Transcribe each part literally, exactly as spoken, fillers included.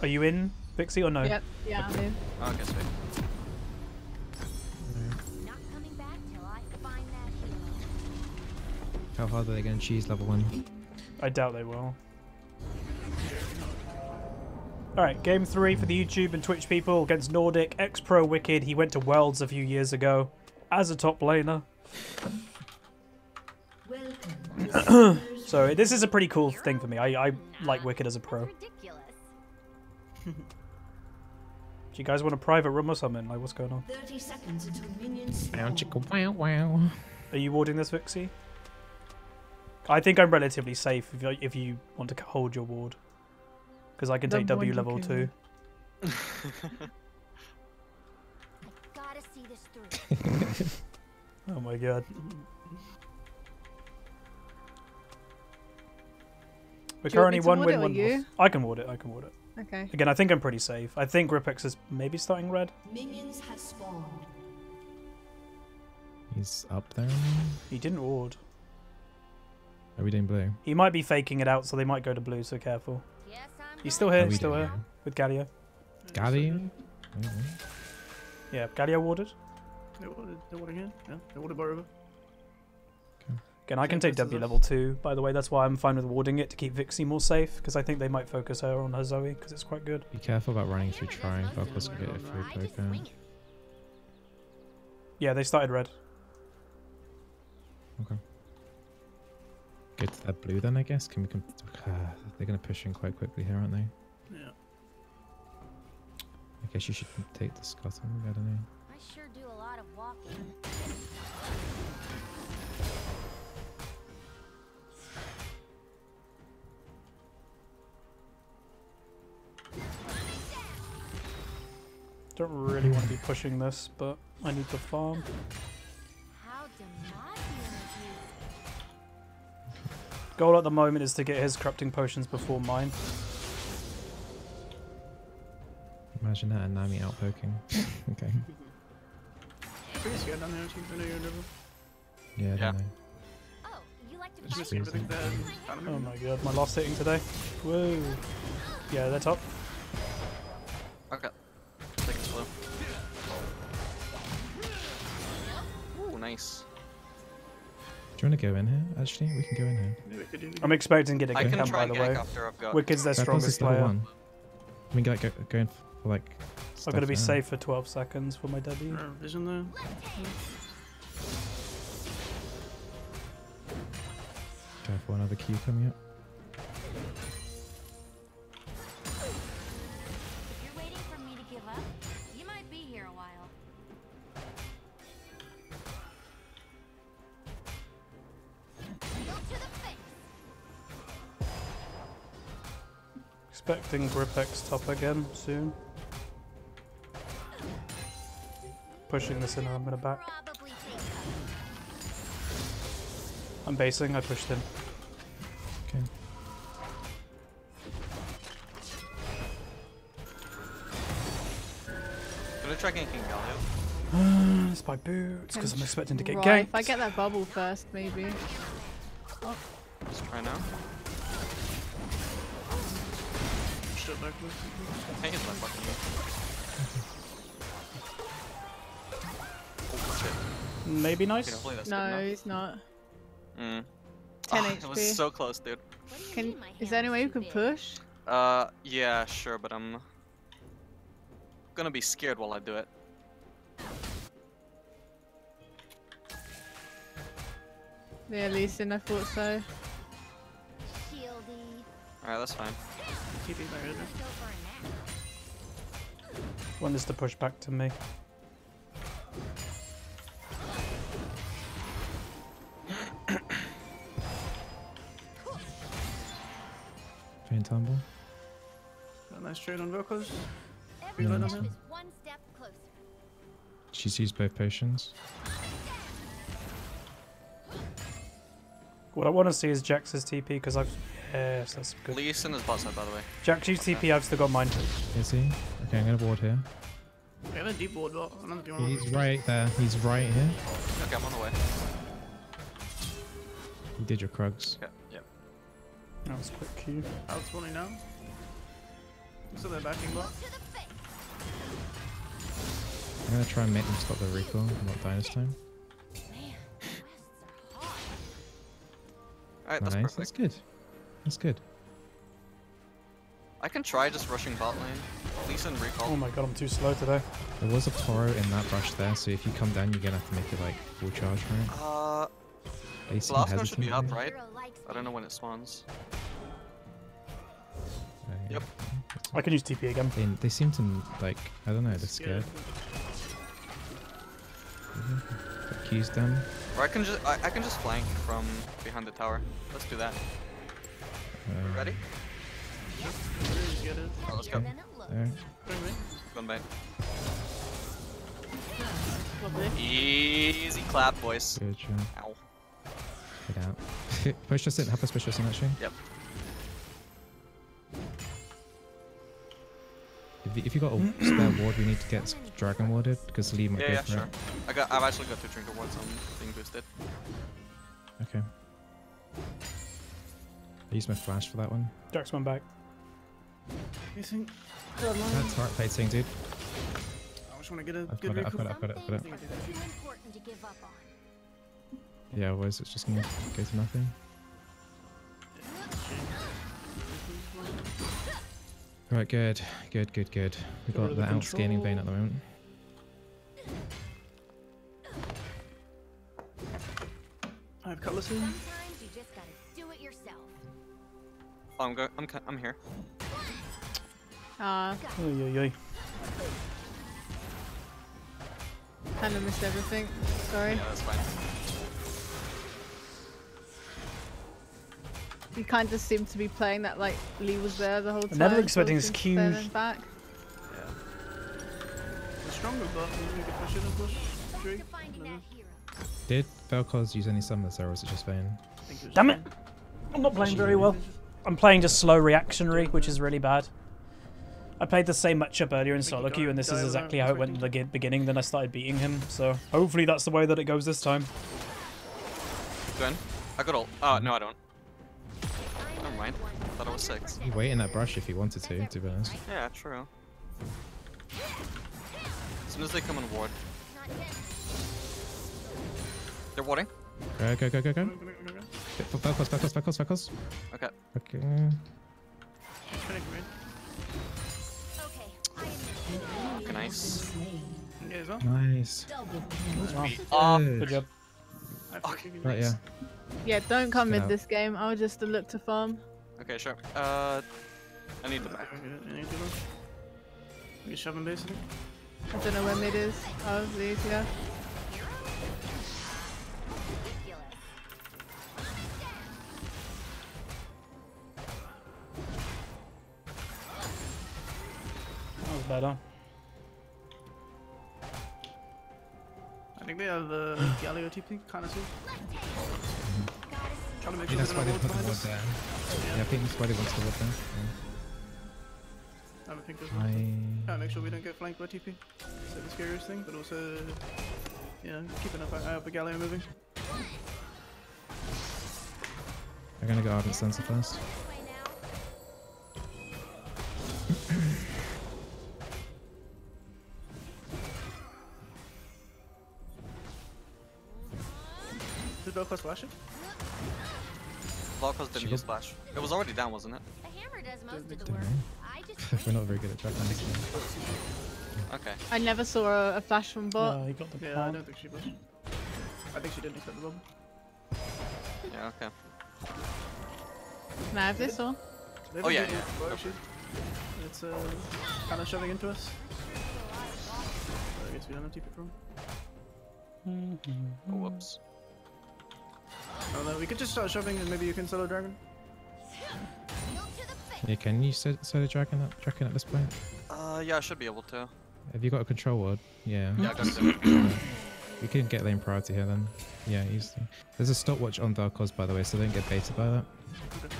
Are you in, Vixie, or no? Yep. Yeah, I'm in. Oh, I guess so. Not coming back till I find that healer. How hard are they going to cheese level one? I doubt they will. Alright, game three for the YouTube and Twitch people against Nordic, ex-pro Wickd. He went to Worlds a few years ago as a top laner. So this is a pretty cool thing for me. I, I like Wickd as a pro. Do you guys want a private room or something? Like, what's going on? thirty seconds until minions... Wow, chicka, wow, wow. Are you warding this, Vixie? I think I'm relatively safe if you, if you want to hold your ward. Because I can take W level two. I gotta see this through. Oh my god. We're currently one win, one loss. I can ward it, I can ward it. Okay. Again, I think I'm pretty safe. I think Gripex is maybe starting red. Minions have spawned. He's up there. He didn't ward. Are we doing blue? He might be faking it out, so they might go to blue, so careful. Yes, he's still here, still here. Now? With Galio. Galio? Mm-hmm. Yeah, Galio warded. They warded, they warded again. Yeah, they warded by river. Okay. Again, I can take W level two, by the way. That's why I'm fine with warding it, to keep Vixie more safe, because I think they might focus her on her Zoe, because it's quite good. Be careful about running through trying, focus and get a free poke down. Yeah, they started red. Okay. Go to that blue then, I guess. Can we? Can, uh, they're going to push in quite quickly here, aren't they? Yeah. I guess you should take the Scotland, I don't know. I sure do a lot of walking. Don't really want to be pushing this, but I need to farm. Goal at the moment is to get his corrupting potions before mine. Imagine that and Nami out poking. Okay. Pretty scared down there. Yeah. I don't yeah. Know. Oh, you like to just everything there. Oh my god, my last hitting today. Whoa. Yeah, they're top. Okay. Nice. Do you want to go in here? Actually, we can go in here. Yeah, we could, we could. I'm expecting to get a good camp, by the way. Wicked's their strongest player. One. I mean, like, go, go in for like. I've got to be now. Safe for twelve seconds for my W. Uh, vision there. Go for another Q coming up. Expecting Gripex top again soon. Pushing this in, I'm gonna back. I'm basing, I pushed him. Okay. Gonna try ganking Galio. It's by boots, because I'm expecting to get ganked. If I get that bubble first, maybe. Oh. Let's try now. Hey, it's my fucking maybe nice? No, he's not. Mm. ten H P. It was so close, dude. Can, is there any way you can push? Uh, yeah, sure, but I'm gonna be scared while I do it. Yeah, Lee Sin, I thought so. Alright, that's fine. Want this to push back to me. Vayne tumble. Got a nice trade on vocals. No. She's used both potions. What I want to see is Jax's T P, because I've... Yes, that's good. Lee Sin is bot side, by the way. Jax, you T P, okay. I've still got mine. Is he? Okay, I'm going to ward here. We have a deep ward, but I don't know if he's right there. He's right here. Okay, I'm on the way. You did your Krugs. Okay, yep. That was quick Q. That's funny now. Looks like they're backing block. I'm gonna try and make them stop the recoil and not die this time. Alright, that's nice. Perfect. That's good. That's good. I can try just rushing bot lane. Lee Sin recall. Oh my god, I'm too slow today. There was a Toro in that rush there, so if you come down, you're gonna have to make it like full charge, right? Uh. The last one should be up, right? I don't know when it spawns. Uh, yep. I can use T P again. They, they seem to, like, I don't know, they're scared. Q's them. Or I can just, I, I can just flank from behind the tower. Let's do that. Um, Ready? Yep. Get it. Oh, let's go. There. One bite. Easy clap, boys. Good job. Ow. Get out. Push us in. Help us push us in, actually. Yep. If, if you got a spare ward, we need to get dragon warded because Lee might yeah, go yeah, for sure. it. I got. I've actually got two trinket wards on being boosted. Okay. I used my flash for that one. Jax one back. You think? That's hard fighting, dude. I just want to get a I've good. Got it, I've got it. I've got it. I've got it. Yeah, otherwise it's just gonna go to nothing. Right, good, good, good, good. We've got the outscanning Vayne at the moment. I have cutlass in. Oh, I'm go I'm I'm here. Ah. Uh, oy, kind of missed everything. Sorry. Yeah, that's fine. You kind of seem to be playing that like Lee was there the whole time. I'm never expecting this Q. Back. Yeah. The stronger buff, you can push in and push three. No. Did Falcos use any summons there, or was it just Vayne? Damn it! I'm not playing very well. I'm playing just slow reactionary, which is really bad. I played the same matchup earlier in solo queue, and this is exactly how it went in the beginning. Then I started beating him, so hopefully that's the way that it goes this time. Gwen, I got ult. Oh, no, I don't. Never mind. I thought I was six. You wait in that brush if you wanted to, to be honest. Yeah, true. As soon as they come on ward. They're warding. Go, go, go, go, go. Focus, focus, focus, focus. Okay. Okay. Okay, nice. Nice. Oh, good job. Right, yeah. Yeah, don't come mid this game. I'll just look to farm. Okay, sure. Uh, I need the back. You shove him basically. I don't know where mid is. Oh, Lee's here. Better. I think they have the Galio T P kind of too. Trying to make sure that's why they put the ward there. Yeah. yeah, I think that's why they want the ward there. Yeah. I don't think there's I... one. Trying to make sure we don't get flanked by T P. It's like the scariest thing, but also, you know, keeping an eye out for Galio moving. They're gonna go out and sensor first. Did Velcro splash it? Velcro didn't use splash. It was already down, wasn't it? The hammer does most of the work. I just We're not very good at tracking this game. Okay. I never saw a, a flash from bot. No, he got the yeah, I don't think she flashed. I think she didn't expect the bomb. Yeah, okay. Can I have this or? Oh yeah, yeah. yeah. It's uh, kind of shoving into us. So I guess we don't have to keep it from. Oh, whoops. Oh no, we could just start shoving and maybe you can solo dragon. Yeah, can you solo dragon up, dragon at this point? Uh, yeah, I should be able to. Have you got a control ward? Yeah. Yeah, I got it. You can get lane priority here then. Yeah, easily. There's a stopwatch on Vel'Koz by the way, so don't get baited by that. Okay.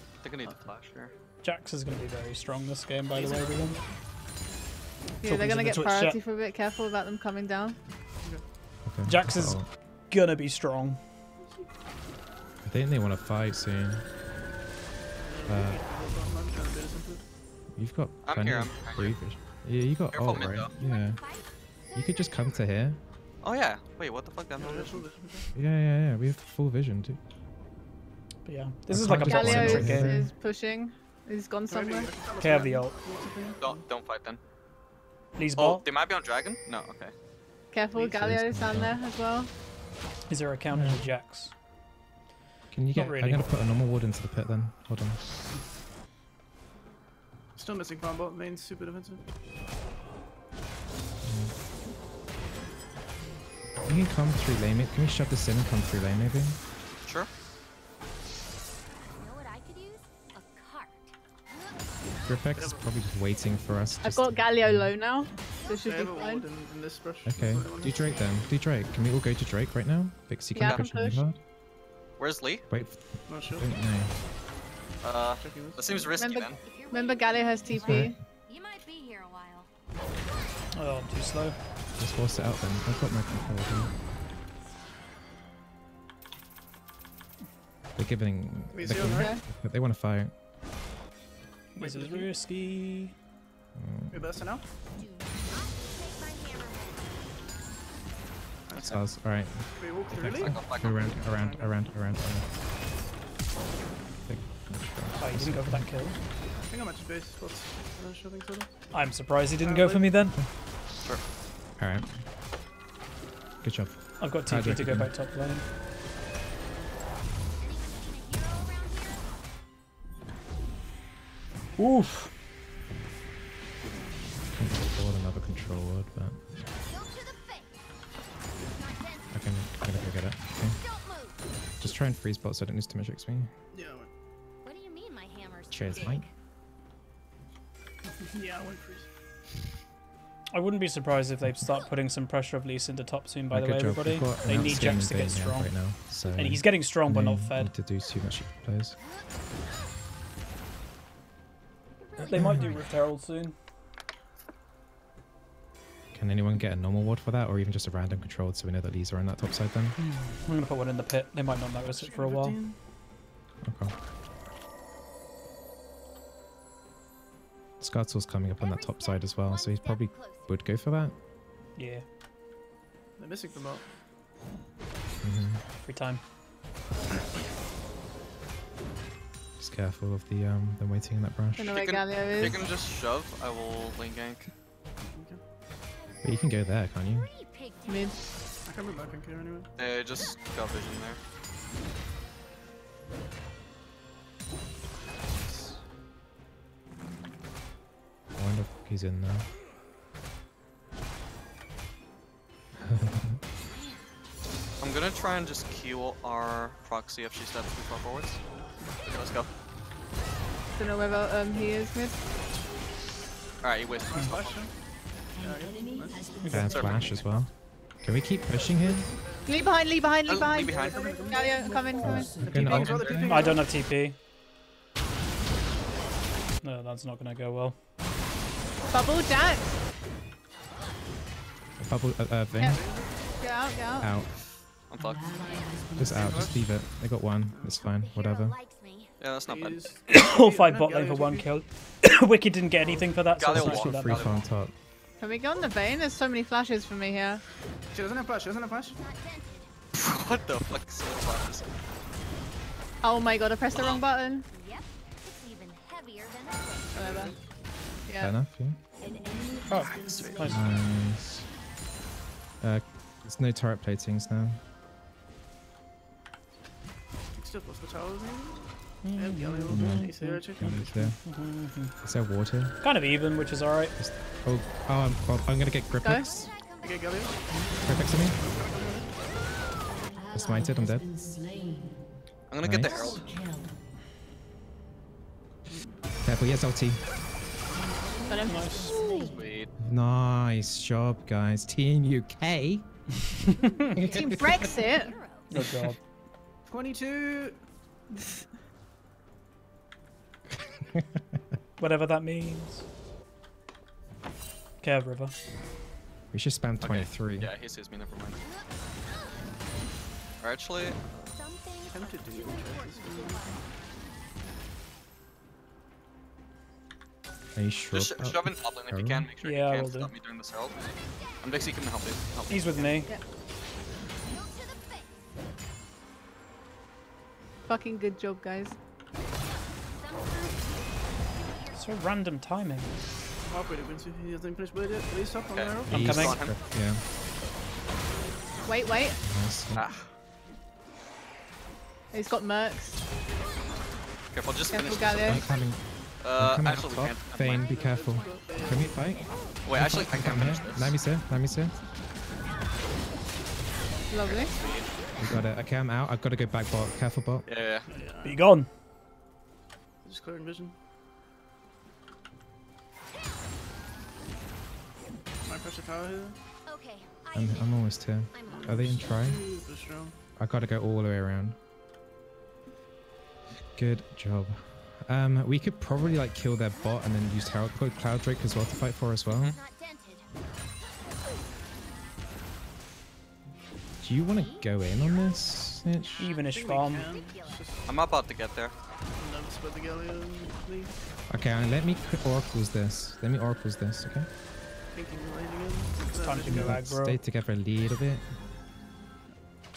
I think I need to flash here. Jax is going to be very strong this game by the way, everyone. Yeah, they're gonna get priority for a bit. Careful about them coming down. Okay. Jax is oh. gonna be strong. I think they want to fight soon. Uh, you've got plenty I'm here, of I'm Yeah, you got ult, right? Though. Yeah. You could just come to here. Oh yeah. Wait, what the fuck? I'm not vision. Yeah, yeah, yeah. We have full vision too. But yeah, this I is like a Galio is, game. is pushing. He's gone somewhere. Okay, I have the ult. Don't don't fight then. Please ball. Oh, they might be on dragon. No, okay. Careful, Galio is down there as well. Is there a counter to Jax? Can you get? Really. I'm gonna put a normal ward into the pit then. Hold on. Still missing combo. Main's super defensive. Mm. You can come through lane. Can we shove this in and come through lane maybe? Sure. Gripex is probably just waiting for us. I've got Galio low now. This should be fine. In, in this okay, do Drake then. Do Drake. Can we all go to Drake right now? Vixie can yeah, push really hard. Where's Lee? Wait. Not sure. Don't know. Uh, that seems risky remember, then. Remember Galio has T P. Right. You might be here a while. Oh, I'm too slow. Let's force it out then. I've got my control here. They're giving... They're giving okay. They want to fight. This is risky. We burst now? That's us. Alright. We walk through Lee? Around, around, around, around. Oh, you didn't go for that kill? I think I'm actually base spots. I'm surprised he didn't go for me then. Sure. Alright. Good job. I've got T P to go back top lane. Oof. I can't afford another control word, but I can, I'm gonna go get it. Okay. Just try and freeze bot so I don't lose too much X P. Yeah. What do you mean my hammer's Cheers, Mike. Yeah, I went freeze. I wouldn't be surprised if they start putting some pressure of Lee Sin into top soon. By the way, job. everybody, they need Jax to get strong. Right now, so and he's getting strong, but not fed. Need to do too much plays. They might do Rift Herald soon. Can anyone get a normal ward for that, or even just a random controlled so we know that Lee's are on that top side then? Mm. I'm going to put one in the pit. They might not notice it for a while. Okay. Scartle's coming up on that top side as well, so he probably would go for that. Yeah. They're missing them up. Mm-hmm. Every time. Careful of the um them waiting in that brush. You can, you can just shove. I will lane gank. But you can go there, can't you? Mid. I can't move back in here anyway. Yeah, just got vision there. I wonder if he's in there. I'm gonna try and just Q our proxy if she steps too far forwards. Okay, let's go. Don't know whether um, he is mid. Alright, he whiffed. He's flashing. We can flash as well. Can we keep pushing him? Lee behind, Lee behind, Lee behind. Galio, come in, come in. I don't have T P. No, that's not gonna go well. Bubble, Jax! Bubble, uh, uh, thing. Yep. Get out, get out. Out. I'm fucked. Just out, just leave it. They got one, it's fine, whatever. Yeah, that's not bad. All five bot lane for one kill. Wickd didn't get anything for that, so it's actually that bad. Can we go on the Vayne? There's so many flashes for me here. She doesn't have flash, she doesn't have flash. What the fuck is with flashes? Oh my god, I pressed the wrong button. Yep, it's even heavier than I think. Whatever. Yeah. Fair enough, yeah. Oh, nice. Uh, there's no turret platings now. Is there water? Kind of even, which is alright. Oh, oh I'm, well, I'm gonna get Gripex. Go. Gripex on me. I smited, I'm dead. I'm gonna nice. get the Herald. Careful, he has L T. Nice. Nice job, guys. Team U K. Team Brexit. Good job. twenty-two. Whatever that means. Care river. We should spam twenty-three. Okay. Yeah, he sees me, never mind. Or actually, I'm tempted to do. Are you sure? Just sh shove in top lane if you can. Make sure yeah, you can't stop me during this help. I'm Vixie, can help you. Help He's me. with me. Yeah. Fucking good job, guys. So random timing. Oh, wait, he hasn't finished with it yet. Please stop on arrow. I'm coming. Yeah. Wait, wait. Nice. Ah. He's got mercs. Careful, just careful, finish Galio. Uh, actually, we can't. Vayne, be careful. Can we fight? Wait, actually, I can't finish this. Nami's here. Nami's here. Lovely. We got it. Okay, I'm out. I've got to go back bot. Careful bot. Yeah, yeah. Be gone. Just clearing vision. My pressure tower here. Okay. I'm, I'm almost here. I'm Are they in try? I got to go all the way around. Good job. Um, we could probably like kill their bot and then use Herald Cloud Drake as well to fight for as well. Mm-hmm. Do you want to go in on this? Evenish farm. I'm about to get there. Okay, let me oracles this. Let me oracles this, okay? It's time to go back, bro. Stay together a little bit.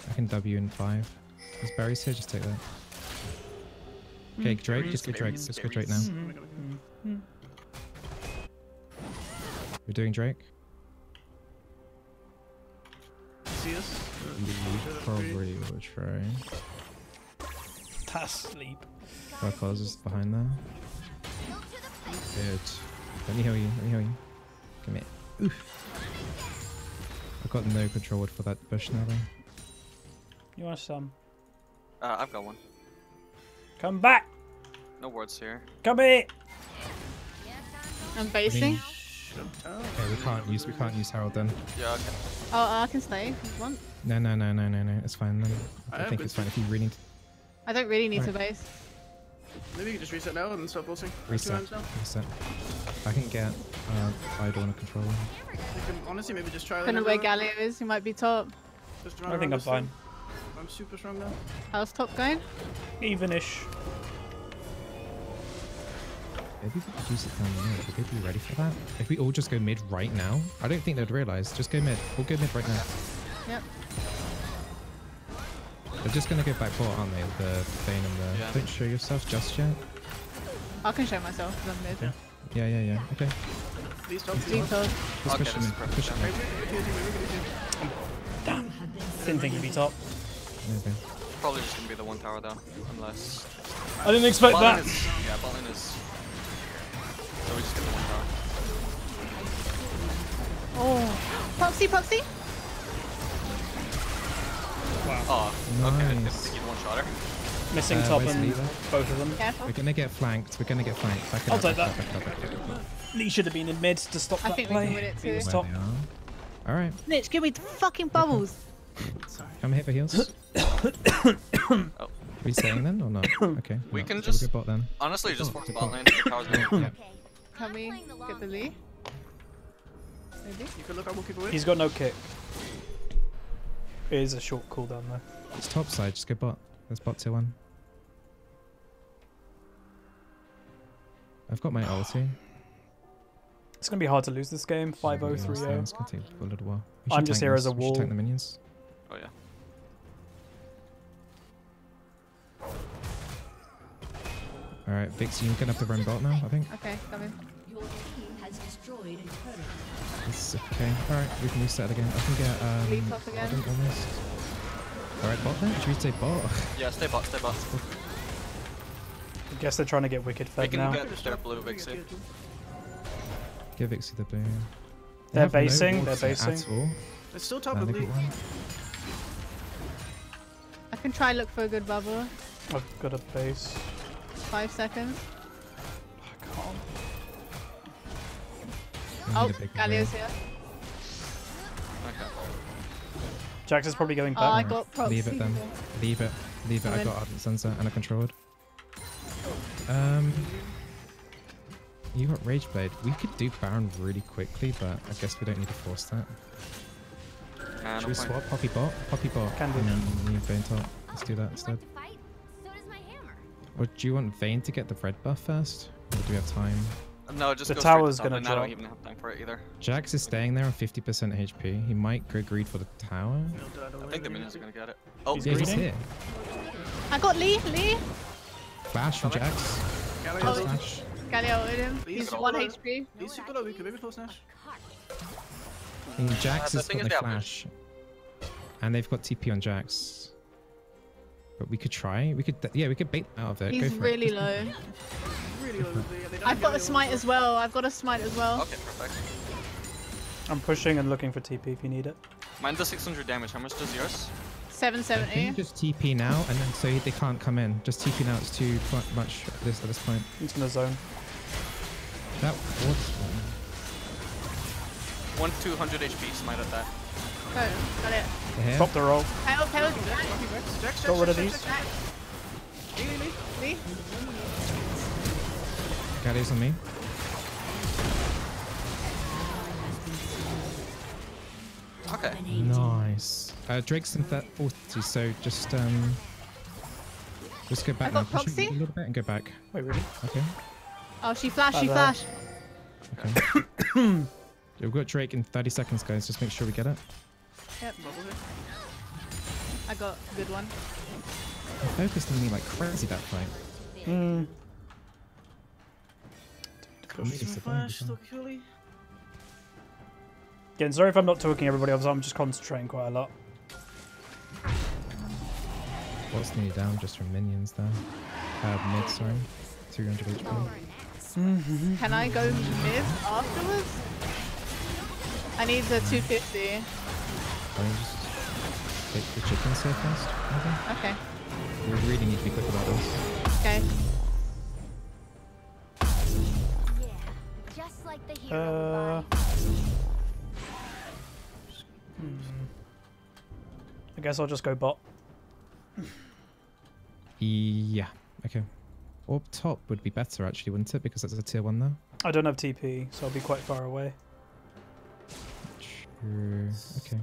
I can W in five. There's berries here, just take that. Okay, Drake, just go Drake. Just go Drake now. We're doing Drake. See us? We probably will try. That's sleep. Dark Oz is behind there. Good. Let me heal you. Let me heal you. Come here. Oof. I've got no control word for that bush now, though. You want some? Uh, I've got one. Come back! No words here. Come here! I'm basing. Okay, we can't use we can't use Herald then. Yeah, okay. Oh, uh, I can stay if you want. No, no, no, no, no, no. It's fine. No, no. I, I think it's fine if you really need to... I don't really need right. to base. Maybe you can just reset now and stop bossing. Reset. Reset. I can get uh, Idol on a controller. You can honestly maybe just try that. I don't know where Galio is. He might be top. Just I think I'm fine. Thing. I'm super strong now. How's top going? Evenish. If we could use it down there, would they be ready for that? If we all just go mid right now, I don't think they'd realize. Just go mid. We'll go mid right now. Yep. They're just going to go back bot, aren't they? The Vayne and the... Yeah. Don't show yourself just yet. I can show myself because I'm mid. Yeah, yeah, yeah. yeah. Okay. Please don't do it. Just push him in. Push him in. Damn. Didn't think he'd be top. Maybe. Probably just going to be the one tower though. Unless... I didn't expect bot that! Is, yeah, bot lane is... So we just get the one card. Oh, Popsy, Popsy! Wow. Oh, nice. Okay, I didn't think you'd one-shot her. Missing uh, top and both of them. Careful. We're gonna get flanked, we're gonna get flanked. Back I'll up, take back, that. Back, back, back, back, back. Lee should have been in mid to stop I that play. I think we can win it too. Stop. Alright. Snitch, give me the fucking bubbles! Sorry. Come here for heals. Oh. Are we staying then or not? Okay. We not. can so just... We'll go bot then. Honestly, just force bot lane. Yeah. Can we get the Lee? Maybe? You can look at what people win. He's got no kick. It is a short cooldown though. It's top side, just go bot. Let's bot tier one. I've got my ulti. It's going to be hard to lose this game, five oh three oh. Yeah, it's going to take a little while. I'm just here as a wall. We should tank the minions. Oh yeah. Alright, Vixie, you're gonna have to run bot now, I think. Okay, coming. Your team has destroyed Infernal. It's okay. Alright, we can reset again. I can get um leap off again. Alright, bot then? Should we stay bot? Yeah, stay bot, stay bot. I guess they're trying to get Wickd fed now. We can get their blue Vixie. Give Vixie the blue. They they're basing, no they're basing. At all. It's still top of blue. I can try look for a good bubble. I've got a base. Five seconds. I can't. Oh, Galio's here. Okay. Jax is probably going back. Oh, I got props. Leave it then. Leave it. Leave it. I got Ardent Sensor and a controlled. Um. You got Rage Blade. We could do Baron really quickly, but I guess we don't need to force that. Uh, Should we swap point. Poppy Bot? Poppy Bot. Can do that. Vayne top. Let's do that instead. So does my hammer. Or do you want Vayne to get the red buff first? Or do we have time? No, just the go tower's gonna drop. I don't even have time for it either. Jax is staying there on fifty percent H P. He might go greed for the tower. I think the minions are gonna get it. Oh, he's, yeah, he's here. I got Lee. Lee. Flash from Jax. Galio Nash. Galio with him. He's one H P. He's super low. We could maybe force Nash. And Jax uh, has got the flash. And they've got T P on Jax. But we could try. We could, yeah, we could bait out of it. He's really it. low. really low. I've got a smite as well. I've got a smite as well. Okay, perfect. I'm pushing and looking for T P if you need it. Mine does six hundred damage. How much does yours? seven seventy. Can you just T P now, and then so they can't come in. Just T P now. It's too much at this at this point. It's in the zone. That was one. One two hundred H P smite at that. Oh, got it. Yeah. Stop the roll. Help, help. Got rid of these. Lee, Lee, Lee. Galio's on me. Okay. Nice. Uh, Drake's in that forty, so just um, just go back I now. Got push a little bit and go back. Wait, really? Okay. Oh, she flashed. She flashed. Okay. We've got Drake in thirty seconds, guys. Just make sure we get it. Yep. I got a good one. I focused on me like crazy that fight. Hmm. Again, sorry if I'm not talking everybody else, I'm just concentrating quite a lot. What's nearly down just from minions there? Uh, mid, sorry. two hundred H P. Mm-hmm. Can I go mid afterwards? I need the two fifty. Can I just take the chicken so fast? Okay. We really need to be quick about this. Okay. Yeah, just like the hero. Uh... Hmm. I guess I'll just go bot. Yeah. Okay. Orb top would be better actually, wouldn't it? Because that's a tier one though. I don't have T P, so I'll be quite far away. True. Okay.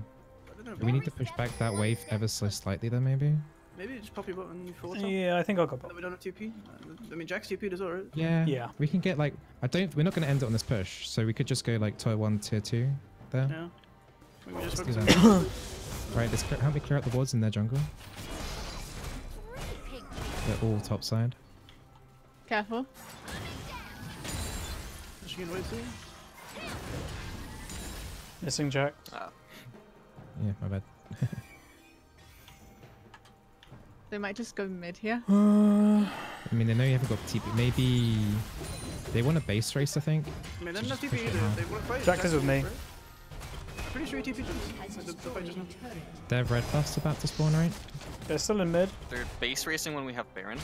Do we need to push back that wave ever so slightly then maybe? Maybe just Poppy bot and forward top? Yeah, I think I'll go bot. We don't have T P. I mean, Jack's T P does all right. Yeah. Yeah. We can get like, I don't, we're not going to end it on this push. So we could just go like tier one, tier two there. Yeah. We just do that. Right, let's clear, help me clear out the wards in their jungle. They're all top side. Careful. Is she gonna wait for you? Missing Jack. Oh. Yeah, my bad. They might just go mid here. Uh, I mean, they know you haven't got T P. Maybe they want a base race, I think. I mean, they're not T P either. They want to fight. Jack is with me. Pretty sure T P just now. They're red buffs about to spawn, right? They're still in mid. They're base racing when we have Baron.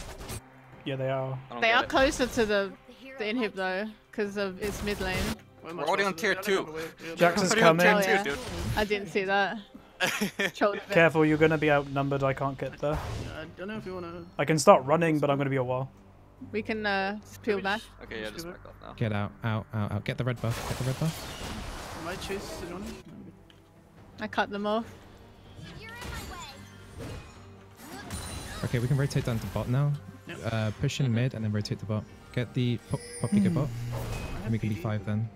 Yeah, they are. They are it. closer to the, the inhib though, because of its mid lane. We're already on tier two. Jax is coming. Oh, yeah. Tier two, dude. I didn't see that. Careful, you're gonna be outnumbered. I can't get there. I don't know if you wanna. I can start running, but I'm gonna be a while. We can uh, just peel back. Just... Okay, yeah, just back up now. Get out, out, out, out. Get the red buff. Get the red buff. Am I chasing anyone? I cut them off. Okay, we can rotate down to bot now. Yep. Uh, push in okay. mid and then rotate the bot. Get the pop Poppy mm. bot. And we can be five then.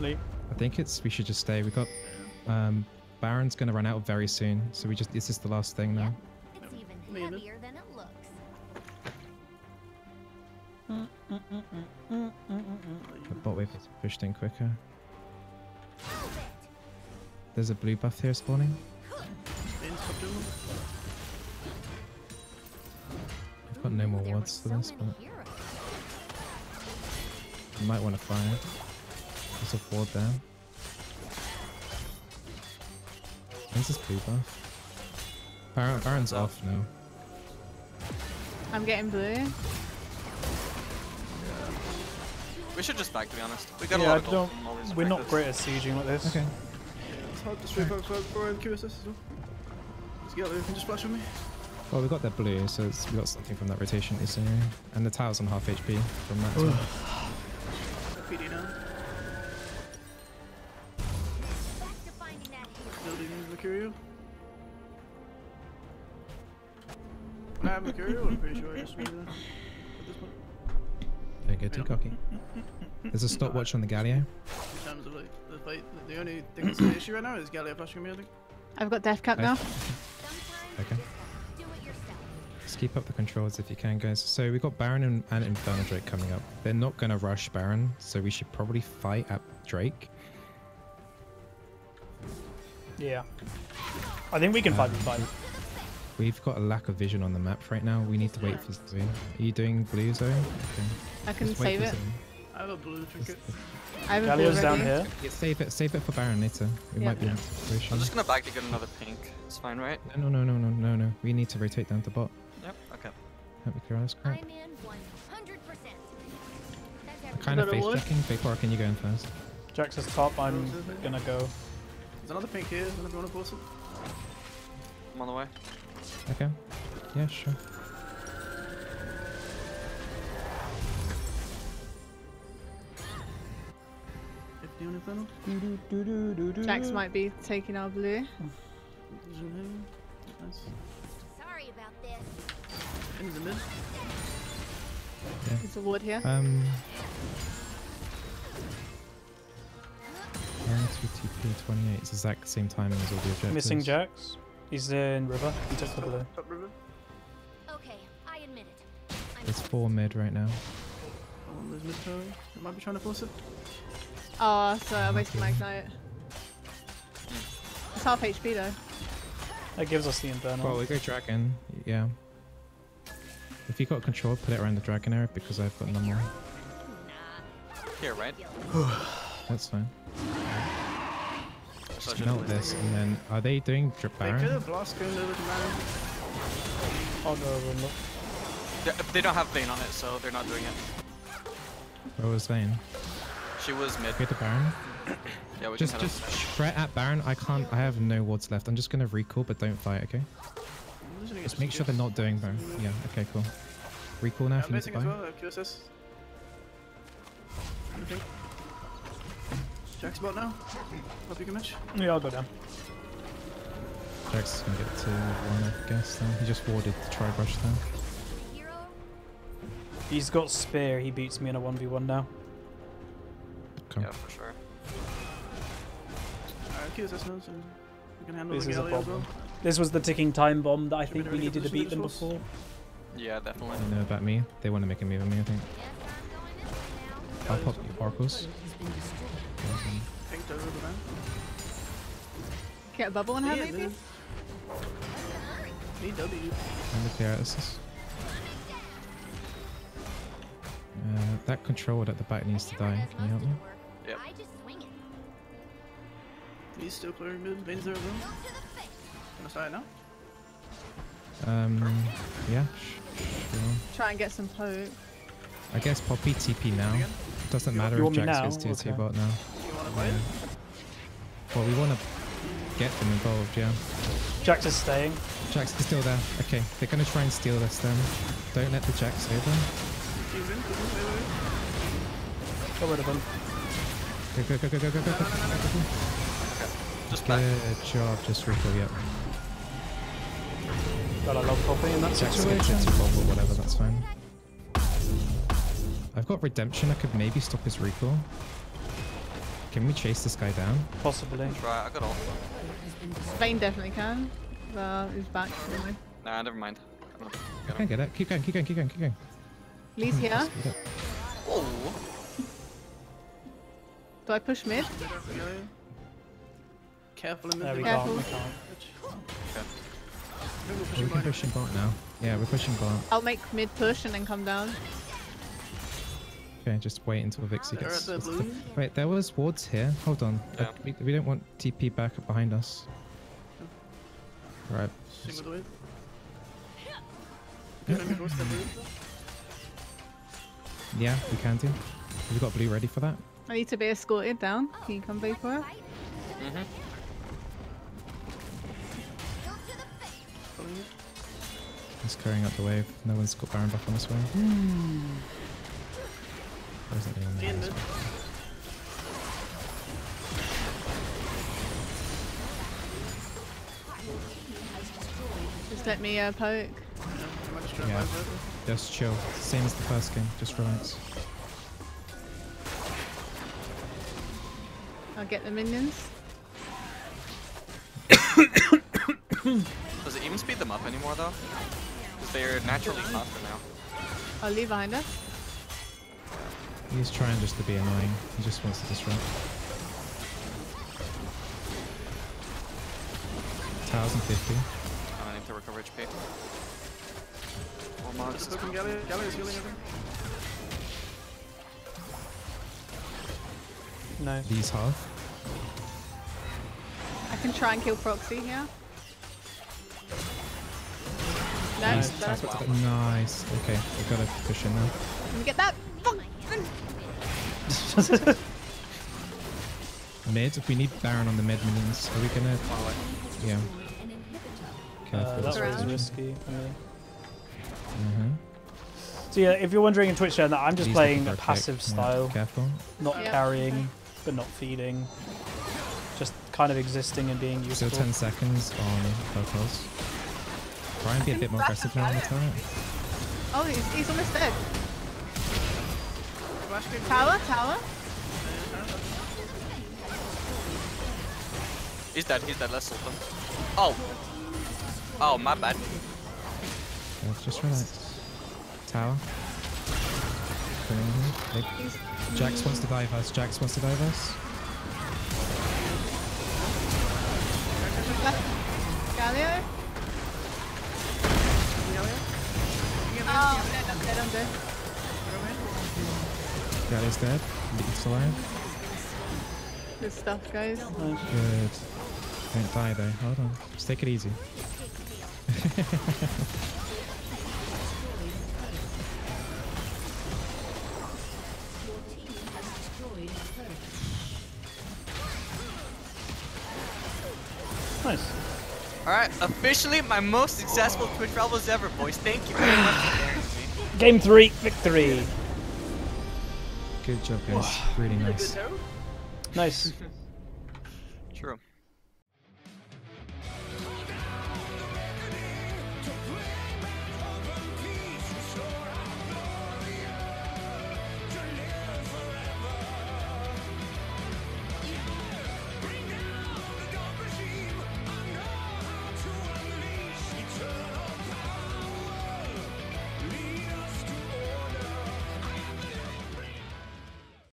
Late. I think it's we should just stay. We got um, Baron's gonna run out very soon, so we just this is the last thing now. It's even heavier than it looks. Mm, mm, mm, mm, mm, mm, mm. The bot wave is pushed in quicker. There's a blue buff here spawning. I've got no more wards for this, but I might want to fire. There's a ward there. When's this blue buff? Baron, Baron's off now. I'm getting blue. Yeah. We should just back, to be honest. We got yeah, a lot I of gold. Don't, we're not great at sieging like this. Okay. Let's get there, can you splash with me? Well, we got that blue, so it's, we got something from that rotation, isn't it? And the tower's on half H P from that as well. I'm Mercurial, I'm pretty sure I just read that. Don't get too cocky. There's a stopwatch on the Galio. In terms of like, the fight, the only thing that's an issue right now is Galio flashing me, I think. I've got death cap now. Okay. Just keep up the controls if you can, guys. So we've got Baron and, and Infernal Drake coming up. They're not going to rush Baron, so we should probably fight at Drake. Yeah. I think we can um, fight this fight. We've got a lack of vision on the map right now. We need to wait for Zoe. Are you doing blue, Zoe? Okay. I can Just save it. Zoe. I have a blue trinket. I have a blue down here. Yeah, save it. Save it for Baron later. It yeah. might be yeah. situation. I'm just going to back to get another pink. It's fine, right? No, no, no, no, no, no. We need to rotate down to bot. Yep, okay. Hope we clear on this crap. I'm in one hundred percent. I kind of face-checking. Big Bar, can you go in first? Jax is top. I'm going to go. There's another pink here. Does anyone want to it? I'm on the way. Okay. Yeah, sure. Jax might be taking our blue. Sorry about this. There's a ward here. Um. one two two P twenty-eight. It's exact the same timing as all the objectives. Missing Jax. He's in river. He took the blue. Top river. Okay, I admit it. It's four mid right now. Oh, there's mid tower. It might be trying to force it. Oh, so I wasted my ignite. It's half H P though. That gives us the infernal. Well, we go dragon. Yeah. If you got control, put it around the dragon area because I've got no more. Here, right? That's fine. Just melt this, and then are they doing drip Baron? They could have lost going over to Baron. Oh no, no, no. They don't have Vayne on it, so they're not doing it. Where was Vayne? She was mid. Get the Baron. Yeah, we just can just fret at Baron. I can't. I have no wards left. I'm just gonna recall, but don't fight, okay? Just make sure they're not doing Baron. Yeah. Okay, cool. Recall now. Yeah, I'm missing as well. Q S S. Okay. Jack's bot now. Hope you can match. Yeah, I'll go down. Jack's gonna get to one, I guess. Then. He just warded the tri-brush down. He's got spear. He beats me in a one v one now. Come. Yeah, for sure. Alright, Q S S knows, and we can handle this the Galio as well. This was the ticking time bomb that I think we needed to beat them before. Yeah, definitely. You know about me? They want to make a move on me, I think. I'll pop the oracles. Get a bubble on her, maybe? B W. And the P R S. Uh, that controller at the back needs to die. Can you help me? Yep. He's still playing mid. Vayne's there as well. Gonna start now? Um, yeah. Sure. Try and get some poke. I guess Poppy T P now. It doesn't you matter if Jax gets tier two bot now. You wanna play? Well, we want to get them involved, yeah. Jax is staying. Jax is still there. Okay, they're going to try and steal this then. Don't let the Jax over. Get rid of him. Go, go, go, go, go, go, go, go. Just Good job, just recall, yep. Got a love copy in that situation. Jax gets a bubble or whatever, that's fine. I've got redemption. I could maybe stop his recall. Can we chase this guy down? Possibly. Try. I got all. Vayne definitely can. Well, he's back. Anyway. Nah, never mind. I don't I can't get it. Keep going. Keep going. Keep going. Keep going. Lee's here. Oh. Do I push mid? Careful in the middle. Careful. We okay. We can push in bot now. Yeah, we're pushing bot. I'll make mid push and then come down. Okay, just wait until Vixie gets... There the, wait, there was wards here. Hold on. Yeah. I, we, we don't want T P back behind us. Yeah. Right. Just... Yeah. Yeah, we can do. We've got blue ready for that. I need to be escorted down. Can you come back for it? Mm-hmm. Just clearing up the wave. No one's got Baron back on this wave. Mm. Wasn't doing that as well. Just let me uh, poke. Yeah. Just chill. Same as the first game. Just relax. I'll get the minions. Does it even speed them up anymore though? Because they're naturally faster now. Oh, Lee behind us. He's trying just to be annoying. He just wants to disrupt. one thousand fifty. I need to recover H P. One more. Just looking Galio. Galio's healing everything. No. He's half. I can try and kill Proxy here. No, nice. That's wow. Nice. Okay, we gotta push in now. Can we get that? Mid. If we need Baron on the mid minions, are we gonna? Yeah. Uh, that was risky. Mm-hmm. So yeah, if you're wondering in Twitch, that I'm just He's playing a passive style, careful. not yeah. carrying, but not feeding, just kind of existing and being useful. So ten seconds on purples. Try and be a bit more aggressive now on the turret. Oh, he's, he's almost dead. Tower, tower. He's dead, he's dead, let's sort them. Oh! Oh, my bad. Yeah, just relax. Tower. Jax wants to dive us, Jax wants to dive us. Galio? Oh, I'm dead, I'm dead, I'm dead. That is dead. It's alive. Good stuff, guys. Nice. Good. Don't die though. Hold on. Just take it easy. Nice. Alright, officially my most successful Twitch Rivals ever, boys. Thank you very much for joining me. Game three, victory. Good job, guys. Really nice. Nice.